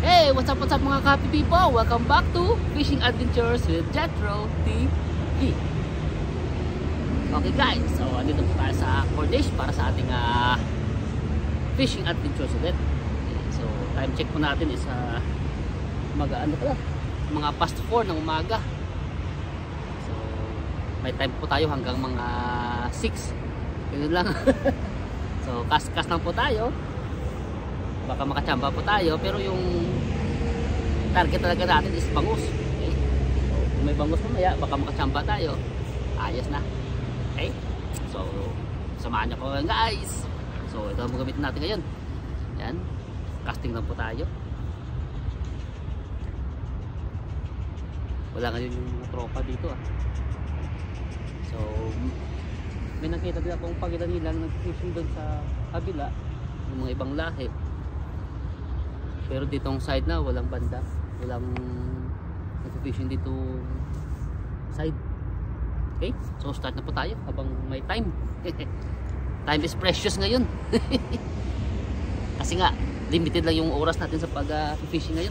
Hey, what's up mga happy people? Welcome back to Fishing Adventures with Jettro TV. Okay guys, so andito po tayo sa Cornish para sa ating Fishing Adventures ulit. Okay, so time check po natin is mga past 4 ng umaga. So may time po tayo hanggang mga 6. Ganun lang. So kas-kas lang po tayo. Baka makachamba po tayo, pero yung target talaga natin is bangus. Okay? So, kung may bangus mamaya, baka makachamba tayo. Ayos na. Okay? So, samahan niyo po guys. So, ito ang gagamitin natin ngayon. Yan. Casting lang po tayo. Wala ngayon yung tropa dito ah. So, may nakita din akong pagitan nilang nag-fishing doon sa kabila ng mga ibang lahi. Pero ditong side na walang banda, walang nag-fishing dito side. Okay, so start na po tayo habang may time. Time is precious ngayon. Kasi nga limited lang yung oras natin sa pag-fishing ngayon.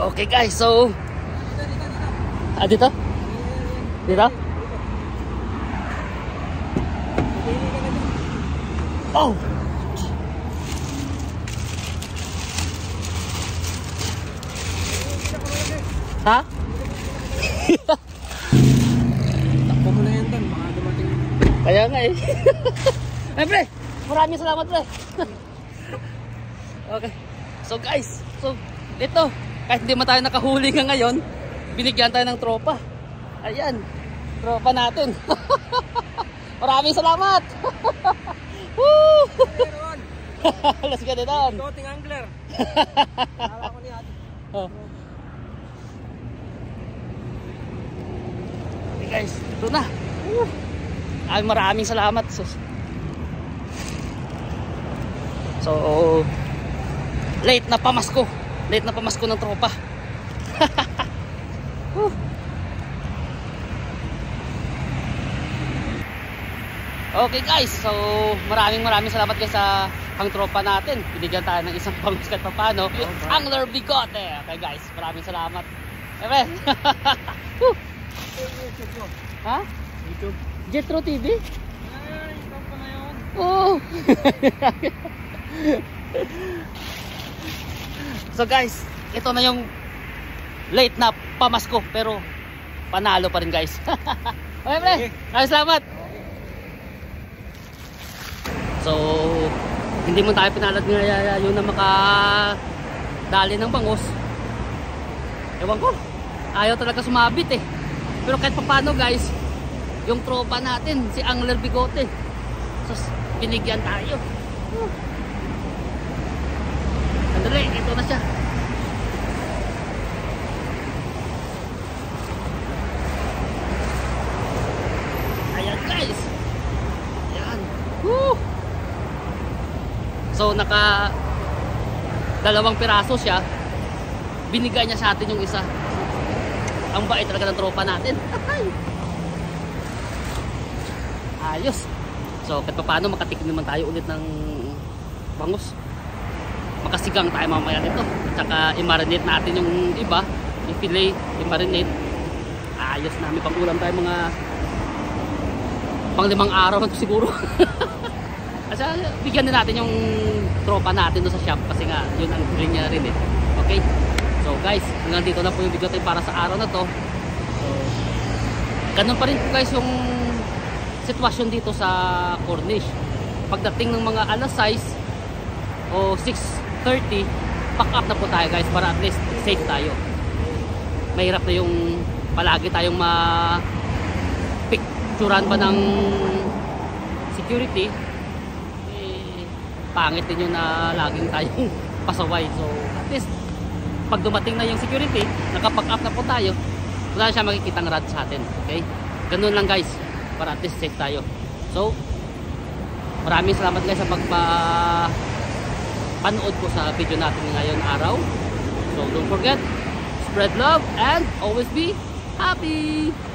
Okay guys, so dito? Oh! Ha? Takbo mo na yan doon, baka dumating. Kaya nga eh. Ay pre, maraming salamat pre. Okay, so guys, so dito, kahit hindi man tayo nakahuli nga ngayon, binigyan tayo ng tropa. Ayan, tropa natin. Maraming salamat. Let's get it on. Bigoting angler. Tawa ko ni ate. Okay guys, ito na. Ay, maraming salamat. So late na pamasko ng tropa. Okay guys, so maraming salamat guys sa pang-tropa natin. Binigyan tayo ng isang pangus kahit papano. Angler Bigote. Okay guys, maraming salamat. Amen. Ha? YouTube. Jettro TV? Ay, stop ko na yun. Oh. So guys, ito na yung late na pamasko pero panalo pa rin guys. Okay pre, maraming salamat. So, hindi mo tayo pinalad nga yun na makadali ng bangus. Ewan ko, ayaw talaga sumabit eh. Pero kahit papano guys, yung tropa natin, si Angler Bigote. So, binigyan tayo. Andali, ito na siya. Ayan guys. Ayan. Woo! So naka 2 piraso siya. Binigay niya sa atin yung isa. Ang bait talaga ng tropa natin. Ayos. So kahit paano makatikim naman tayo ulit ng bangus. Makasigang tayo mamaya nito. At saka i-marinate natin yung iba. I-fillet, i-marinate. Ayos na, may pang-ulam tayo mga pang 5 araw siguro. Kasi bigyan din natin yung tropa natin doon sa shop kasi nga yun ang green niya rin eh. Okay? So guys, hanggang dito na po yung video tayo para sa araw na to. So, ganun pa rin po guys yung sitwasyon dito sa Cornish. Pagdating ng mga alas 6 o 6:30, pack up na po tayo guys para at least safe tayo. Mahirap na yung palagi tayong ma-picturean pa ng security. Pangit din yun na laging tayong pasaway. So at least pag dumating na yung security, nakapack up na po tayo, wala siya makikitang rat sa atin. Okay, ganun lang guys para at least safe tayo. So maraming salamat guys sa pagpanood po sa video natin ngayon araw. So don't forget, spread love and always be happy.